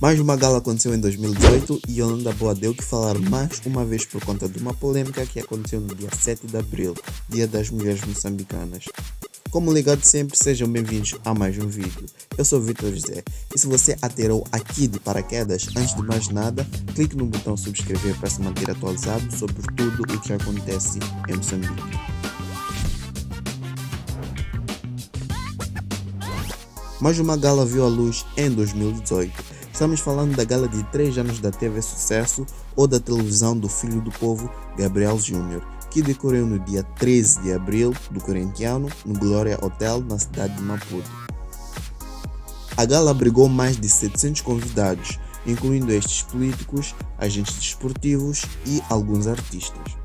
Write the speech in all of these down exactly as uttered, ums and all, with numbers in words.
Mais uma gala aconteceu em dois mil e dezoito e Yolanda Boa deu que falar mais uma vez por conta de uma polêmica que aconteceu no dia sete de abril, dia das mulheres moçambicanas. Como ligado sempre, sejam bem-vindos a mais um vídeo. Eu sou Victor José e se você aterrou aqui de paraquedas, antes de mais nada, clique no botão subscrever para se manter atualizado sobre tudo o que acontece em Moçambique. Mais uma gala viu a luz em dois mil e dezoito. Estamos falando da gala de três anos da T V Sucesso ou da televisão do filho do povo Gabriel Júnior, que decorreu no dia treze de abril do corrente ano no Gloria Hotel na cidade de Maputo. A gala abrigou mais de setecentos convidados, incluindo estes políticos, agentes desportivos e alguns artistas.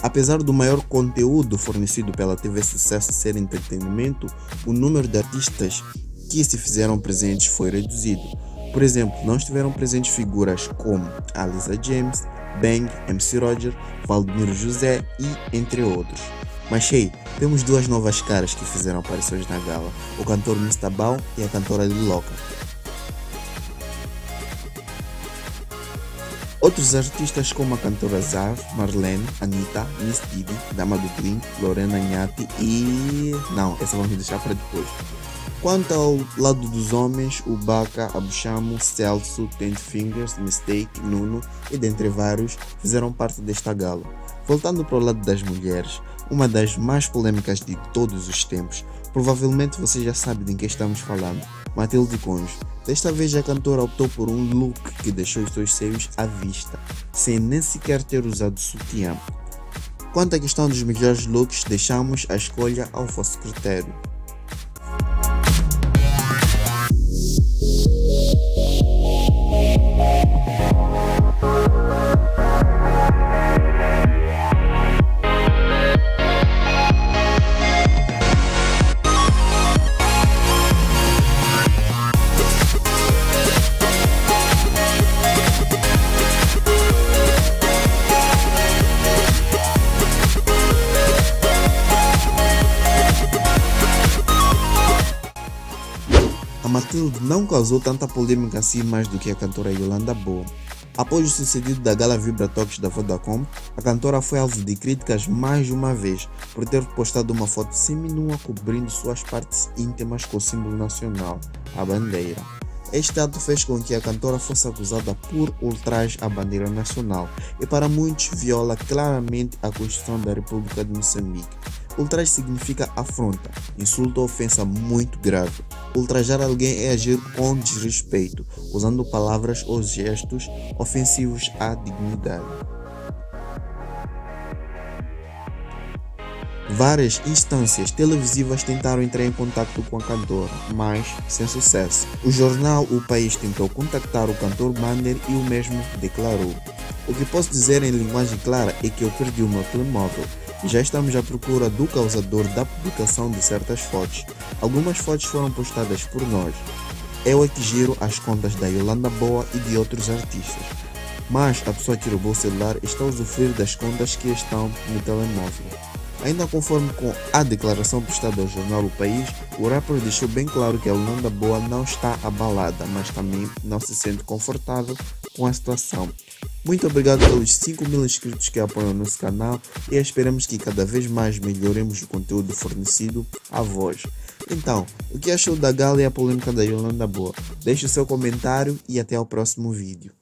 Apesar do maior conteúdo fornecido pela T V Sucesso ser entretenimento, o número de artistas que se fizeram presentes foi reduzido. Por exemplo, não estiveram presentes figuras como Alisa James, Bang, M C Roger, Valdemiro José e entre outros. Mas hey, temos duas novas caras que fizeram aparições na gala, o cantor Mistabao e a cantora Lil Loca. Outros artistas como a cantora Zav, Marlene, Anita, Miss Dib, Dama do Twin, Lorena Niaty e... não, essa vamos deixar para depois. Quanto ao lado dos homens, o Baka, Abushamu, Celso, Tent Fingers, Mistake, Nuno e dentre vários fizeram parte desta gala. Voltando para o lado das mulheres, uma das mais polêmicas de todos os tempos, provavelmente você já sabe de quem estamos falando, Matilde Conjo. Desta vez a cantora optou por um look que deixou os seus seios à vista, sem nem sequer ter usado sutiã. Quanto à questão dos melhores looks, deixamos a escolha ao vosso critério. Matilde não causou tanta polêmica assim mais do que a cantora Yolanda Boa. Após o sucedido da Gala Vibra Toques da Vodacom, a cantora foi alvo de críticas mais uma vez por ter postado uma foto seminua cobrindo suas partes íntimas com o símbolo nacional, a bandeira. Este ato fez com que a cantora fosse acusada por ultraje à bandeira nacional e para muitos viola claramente a Constituição da República de Moçambique. Ultraje significa afronta, insulto ou ofensa muito grave. Ultrajar alguém é agir com desrespeito, usando palavras ou gestos ofensivos à dignidade. Várias instâncias televisivas tentaram entrar em contato com a cantora, mas sem sucesso. O jornal O País tentou contactar o cantor Manner e o mesmo declarou: "O que posso dizer em linguagem clara é que eu perdi o meu telemóvel. Já estamos à procura do causador da publicação de certas fotos. Algumas fotos foram postadas por nós. Eu é que giro as contas da Yolanda Boa e de outros artistas. Mas a pessoa que roubou o celular está a usufruir das contas que estão no telemóvel." Ainda conforme com a declaração prestada ao jornal O País, o rapper deixou bem claro que a Yolanda Boa não está abalada, mas também não se sente confortável com a situação. Muito obrigado pelos cinco mil inscritos que apoiam nosso canal e esperamos que cada vez mais melhoremos o conteúdo fornecido a vós. Então, o que achou da gala e a polêmica da Yolanda Boa? Deixe o seu comentário e até o próximo vídeo.